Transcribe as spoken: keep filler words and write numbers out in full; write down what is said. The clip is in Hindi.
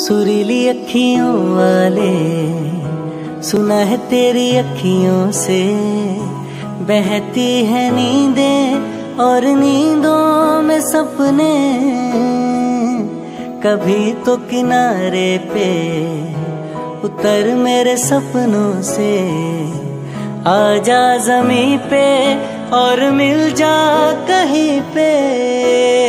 सुरीली अखियों वाले, सुना है तेरी अखियों से बहती है नींदें और नींदों में सपने। कभी तो किनारे पे उतर मेरे सपनों से, आजा जमीं पे और मिल जा कहीं पे।